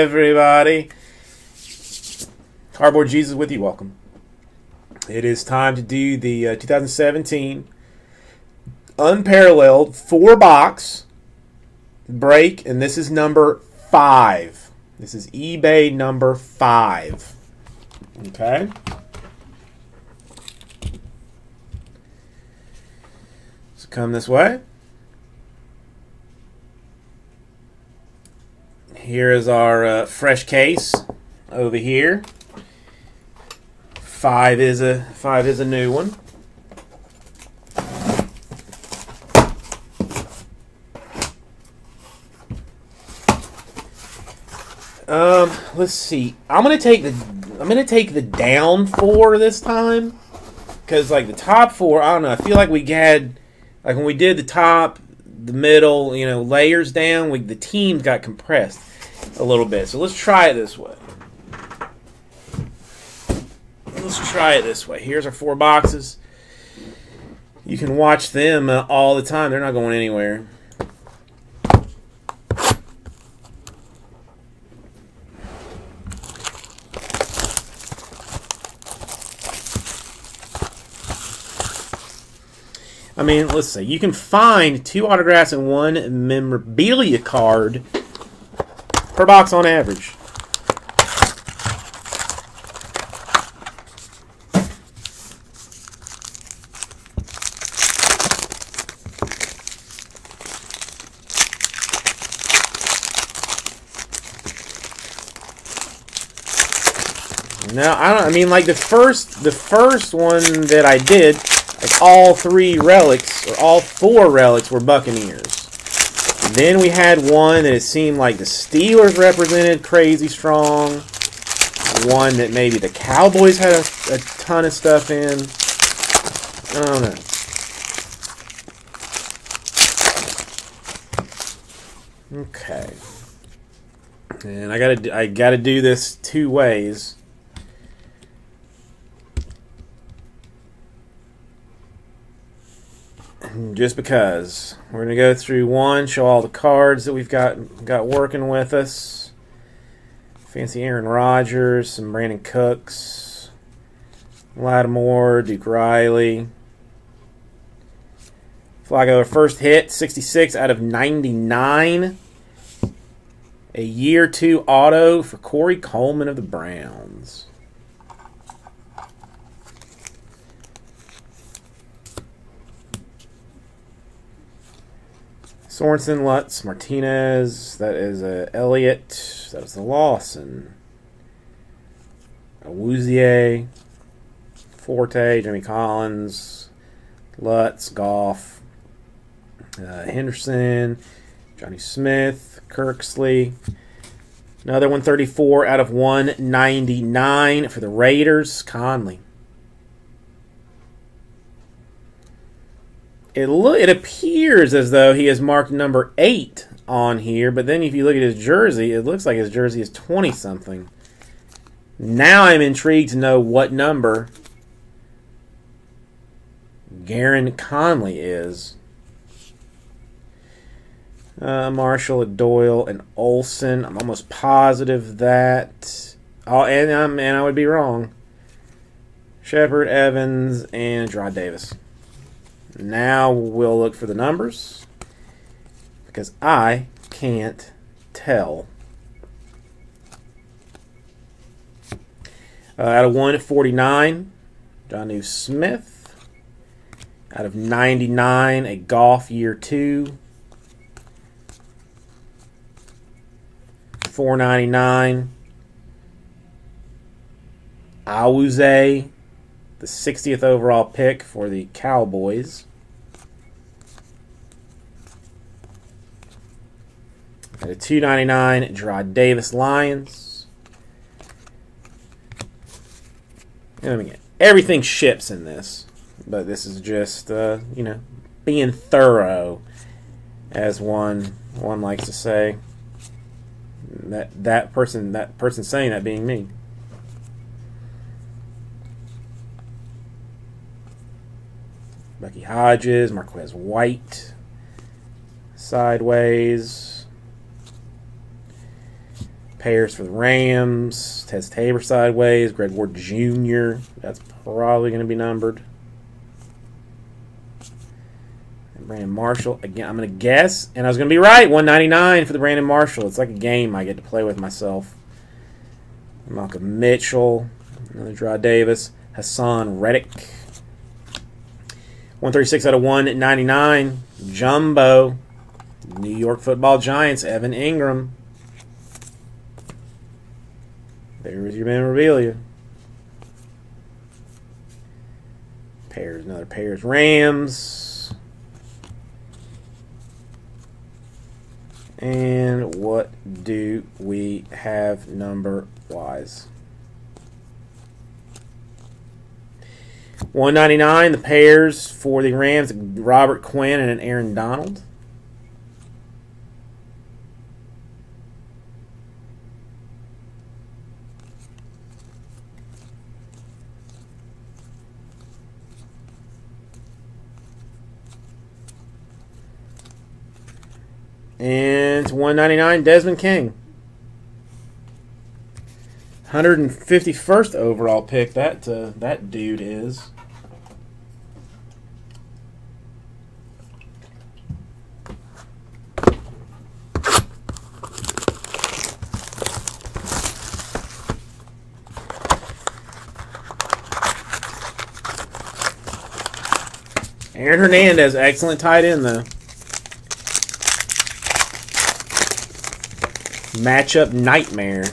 everybody. Cardboard Jesus with you. Welcome. It is time to do the 2017 unparalleled 4-box break, and this is number 5. This is eBay number 5. Okay. So come this way. Here is our fresh case over here. 5 is a new one. Let's see. I'm gonna take the down 4 this time, because like the top 4, I don't know. I feel like we had, like when we did the top, the middle, you know, layers down, the teams got compressed a little bit. So let's try it this way. Here's our 4 boxes. You can watch them all the time. They're not going anywhere. I mean, let's see. You can find 2 autographs and 1 memorabilia card per box on average. No, I don't. I mean, like the first one that I did, like all 3 relics or all 4 relics were Buccaneers. Then we had one that it seemed like the Steelers represented crazy strong. One that maybe the Cowboys had a ton of stuff in. I don't know. Okay. And I gotta do this 2 ways. Just because we're gonna go through one, show all the cards that we've got working with us. Fancy Aaron Rodgers, some Brandon Cooks, Lattimore, Duke Riley, Flacco. Our first hit, 66 out of 99. A year 2 auto for Corey Coleman of the Browns. Sorensen, Lutz, Martinez, that is a Elliott, that was the Lawson, Awuzie, Forte, Jimmy Collins, Lutz, Goff, Henderson, Johnny Smith, Kirksley, another 134 out of 199 for the Raiders, Conley. It appears as though he has marked number 8 on here, but then if you look at his jersey, it looks like his jersey is 20-something. Now I'm intrigued to know what number Garren Conley is. Marshall, Doyle, and Olsen. I'm almost positive that. Oh, and I would be wrong. Shepard, Evans, and Gerard Davis. Now we'll look for the numbers, because I can't tell. Out of 149, Jonnu Smith. Out of 99, a Goff year 2. 499, Awuzie, the 60th overall pick for the Cowboys. At a 299, Gerard Davis, Lions. And I mean, everything ships in this, but this is just you know, being thorough, as one likes to say. That person saying that being me. Bucky Hodges, Marquez White, sideways. Payers for the Rams. Tez Tabor sideways. Greg Ward Jr. That's probably going to be numbered. And Brandon Marshall. Again, I'm going to guess, and I was going to be right. 199 for the Brandon Marshall. It's like a game I get to play with myself. Malcolm Mitchell. Another Dry Davis. Hassan Reddick. 136 out of 199. Jumbo. New York Football Giants. Evan Ingram. There is your memorabilia. Pairs, another pairs. Rams. And what do we have number-wise? 199, the pairs for the Rams. Robert Quinn and an Aaron Donald. And 199, Desmond King. 151st overall pick. That dude is. Aaron Hernandez, excellent tight end though. Matchup nightmare.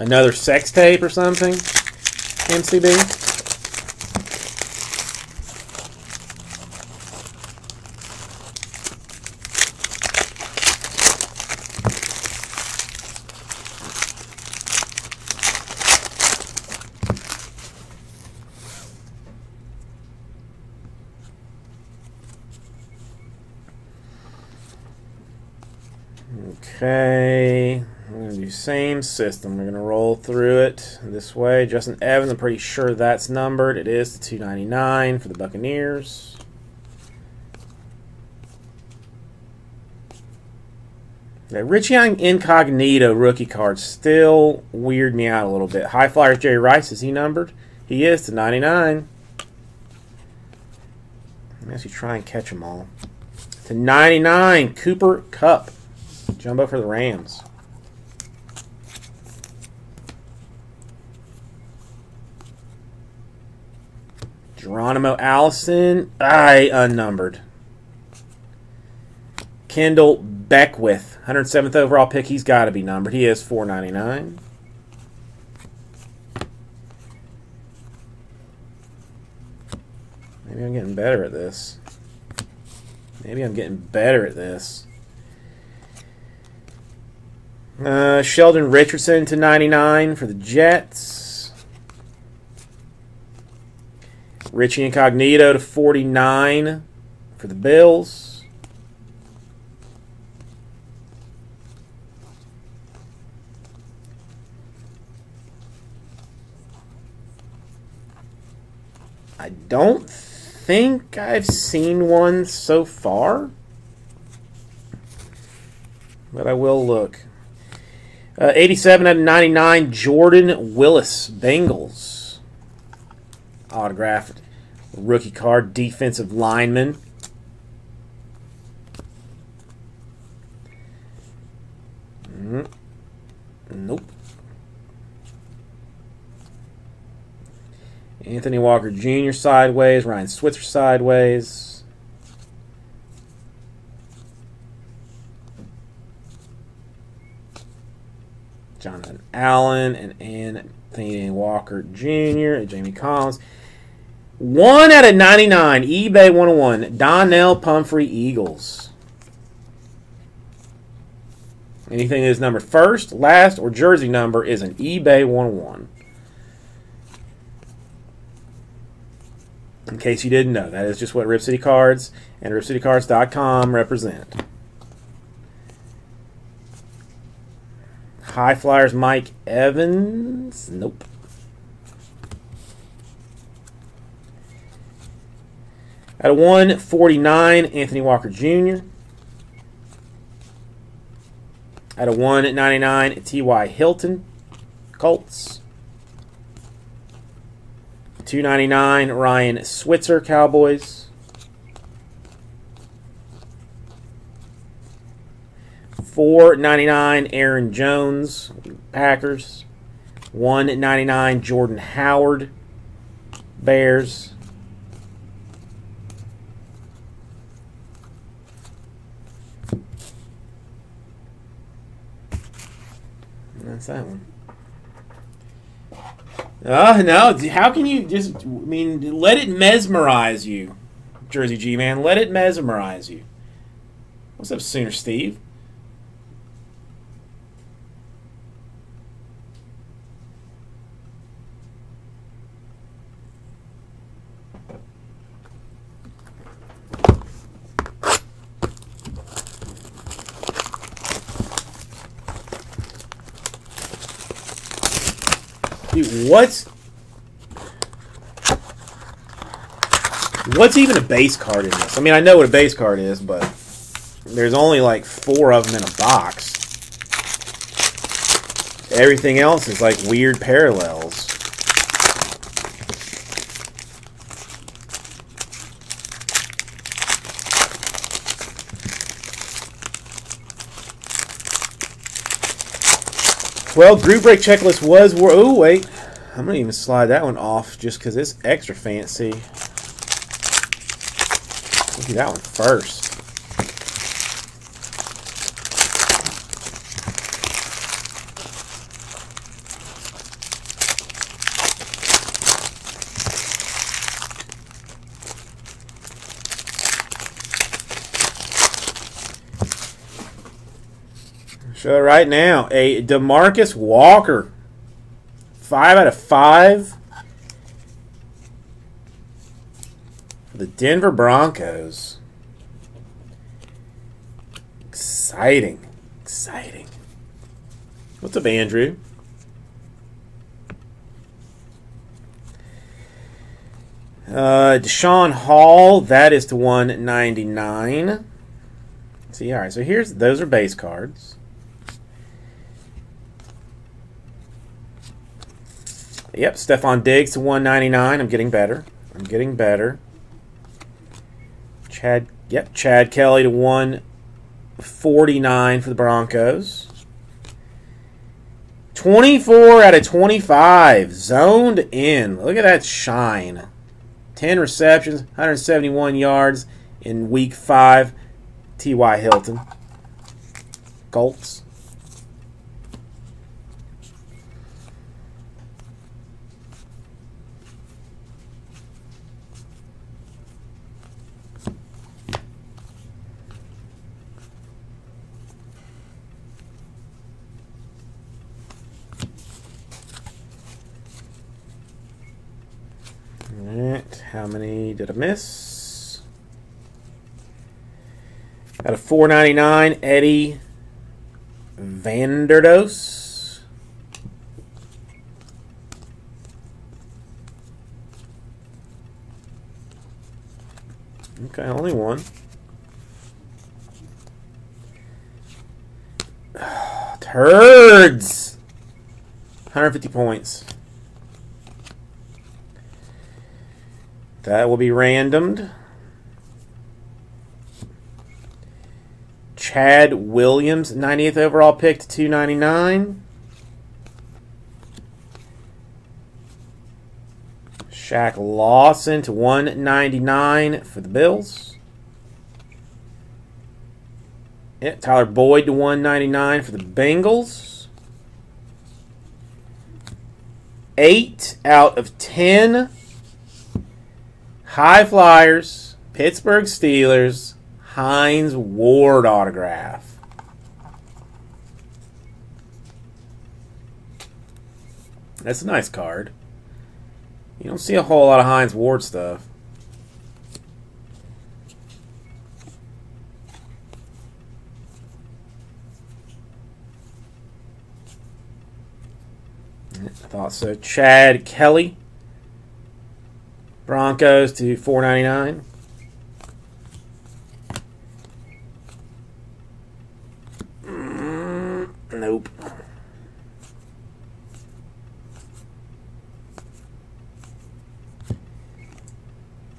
Another sex tape or something? MCB? Okay, we're going to do same system. We're going to roll through it this way. Justin Evans, I'm pretty sure that's numbered. It is the 299 for the Buccaneers. That Richie Incognito rookie card still weird me out a little bit. High Flyers Jerry Rice, is he numbered? He is to 99. I guess you try and catch them all. To 99, Cooper Kupp. Jumbo for the Rams. Geronimo Allison, unnumbered. Kendall Beckwith, 107th overall pick. He's got to be numbered. He is 499. Maybe I'm getting better at this. Sheldon Richardson to 99 for the Jets. Richie Incognito to 49 for the Bills. I don't think I've seen one so far, but I will look. 87 out of 99, Jordan Willis, Bengals. Autographed rookie card, defensive lineman. Nope. Anthony Walker Jr. sideways, Ryan Switzer sideways. Jonathan Allen and Anthony Walker Jr. and Jamie Collins. 1 out of 99, eBay 101, Donnell Pumphrey, Eagles. Anything that is numbered first, last, or jersey number is an eBay 101. In case you didn't know, that is just what Rip City Cards and RipCityCards.com represent. High Flyers Mike Evans. Nope. At a 149, Anthony Walker Jr. At a 199, T.Y. Hilton, Colts. 299, Ryan Switzer, Cowboys. 499, Aaron Jones, Packers. 199, Jordan Howard, Bears. No, how can you just, I mean, let it mesmerize you, Jersey G, man. Let it mesmerize you. What's up, Sooner Steve? Dude, what's even a base card in this? I mean, I know what a base card is, but there's only like 4 of them in a box. Everything else is like weird parallels. Well, Groove Break Checklist was... Oh, wait. I'm going to even slide that one off just because it's extra fancy. Let's do that one first. So right now, a DeMarcus Walker, 5/5 for the Denver Broncos. Exciting, exciting. What's up, Andrew? Deshaun Hall, that is to 199. See, all right. So here's those are base cards. Yep, Stephon Diggs to 199. I'm getting better. I'm getting better. Chad, yep, Chad Kelly to 149 for the Broncos. 24/25. Zoned in. Look at that shine. 10 receptions, 171 yards in week 5. T.Y. Hilton. Colts. How many did I miss? Out of 499, Eddie Vanderdoes. Okay, only one. Oh, turds! 150 points. That will be randomed. Chad Williams, 90th overall pick to 299. Shaq Lawson to 199 for the Bills. Yeah, Tyler Boyd to 199 for the Bengals. 8/10. High Flyers, Pittsburgh Steelers, Hines Ward autograph. That's a nice card. You don't see a whole lot of Hines Ward stuff. I thought so. Chad Kelly, Broncos to $4.99. Nope.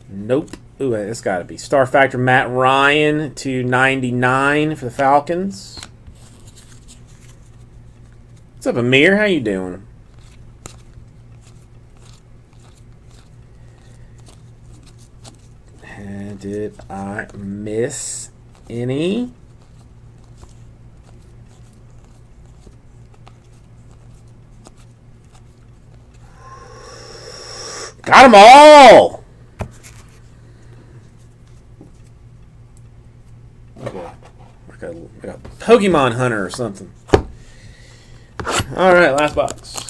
Nope. Ooh, it's got to be Star Factor. Matt Ryan to $99 for the Falcons. What's up, Amir? How you doing? And did I miss any? Got them all! Like a Pokemon Hunter or something. Alright, last box.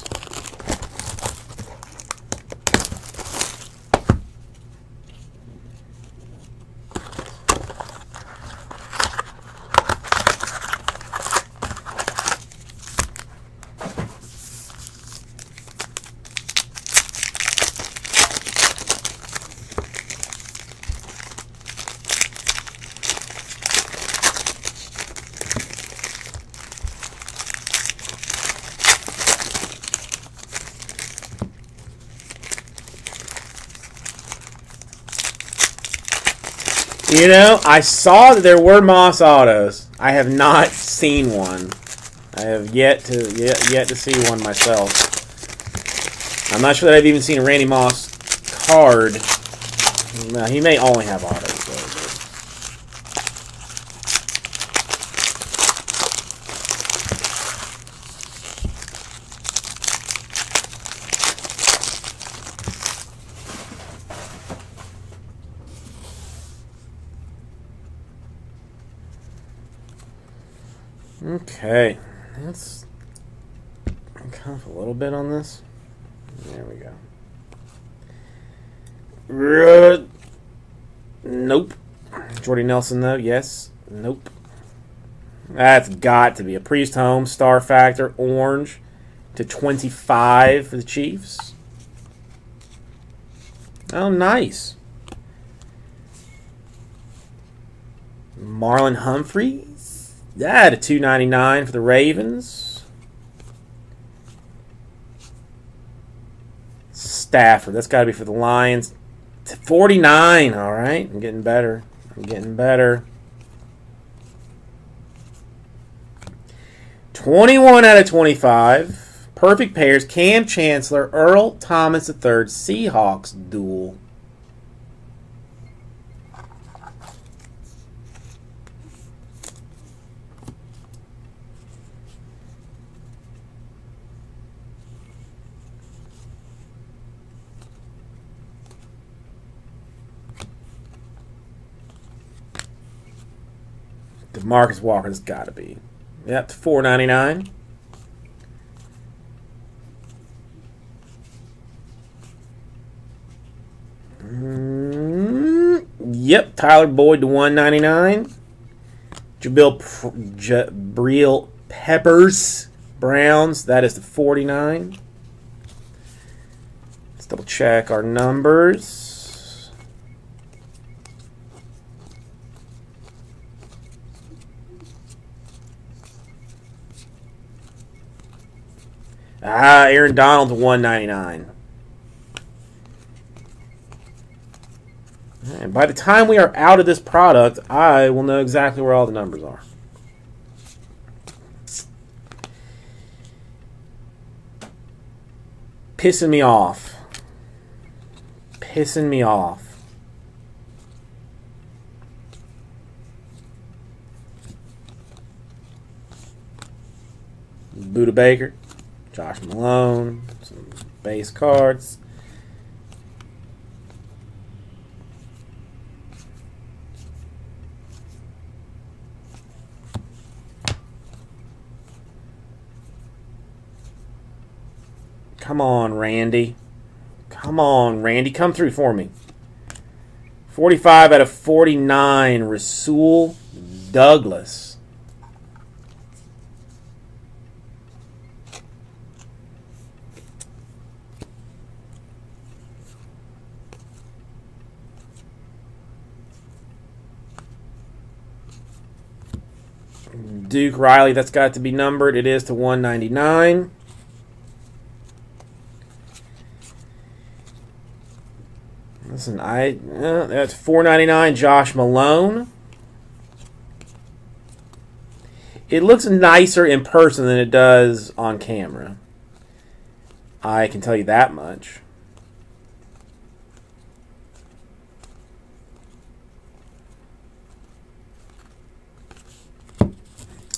You know, I saw that there were Moss autos. I have not seen one. I have yet to see one myself. I'm not sure that I've even seen a Randy Moss card. No, he may only have autos. Okay, let's cough a little bit on this. There we go. Nope. Jordy Nelson, though, yes. Nope. That's got to be a Priest Home, Star Factor, orange to 25 for the Chiefs. Oh, nice. Marlon Humphrey. That at $2.99 for the Ravens. Stafford, that's got to be for the Lions. $49, all right. I'm getting better. I'm getting better. 21 out of 25. Perfect pairs. Cam Chancellor, Earl Thomas III, Seahawks duel. Marcus Walker has got to be. Yep, $4.99. Yep, Tyler Boyd to $1.99. Jabril Peppers, Browns. That is the $49. Let's double check our numbers. Ah, Aaron Donald to $1.99. And by the time we are out of this product, I will know exactly where all the numbers are. Pissing me off. Pissing me off. Buda Baker. Josh Malone, some base cards. Come on, Randy. Come on, Randy. Come through for me. 45 out of 49, Rasul Douglas. Duke Riley, that's got to be numbered. It is to 199. Listen, that's 499. Josh Malone. It looks nicer in person than it does on camera. I can tell you that much.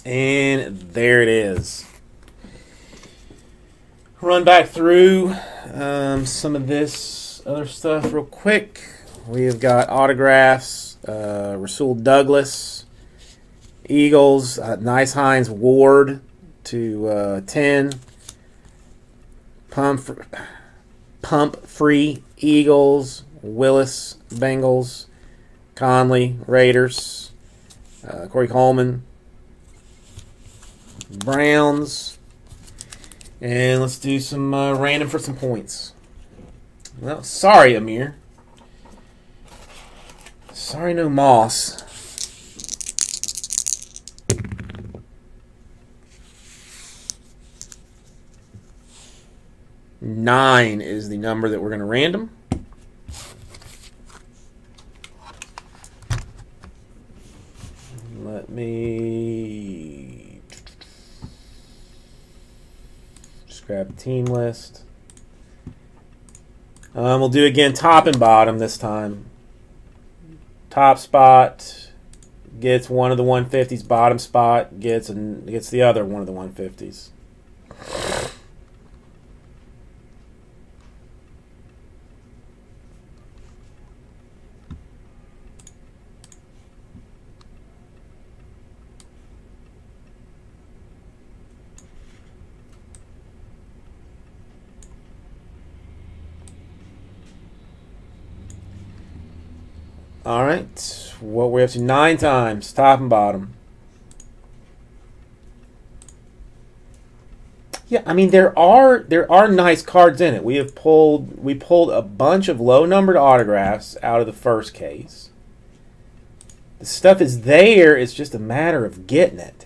And there it is. Run back through some of this other stuff real quick. We have got autographs, Rasul Douglas, Eagles, Nice Hines Ward to 10, Pumphrey Eagles, Willis Bengals, Conley Raiders, Corey Coleman Browns, and let's do some random for some points. Well, sorry, Amir. Sorry, no Moss. Nine is the number that we're going to random. Let me grab team list. We'll do again top and bottom this time. Top spot gets one of the 150s. Bottom spot gets the other one of the 150s. All right, what we're up to 9 times, top and bottom. Yeah, I mean there are nice cards in it. We pulled a bunch of low numbered autographs out of the first case. The stuff is there; it's just a matter of getting it.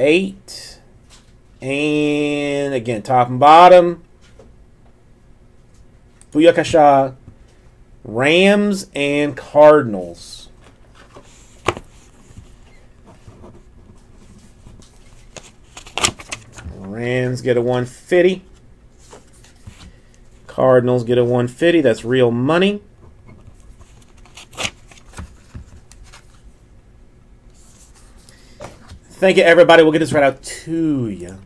8, and again top and bottom. Booyakasha. Rams and Cardinals. Rams get a 150. Cardinals get a 150. That's real money. Thank you, everybody. We'll get this right out to you.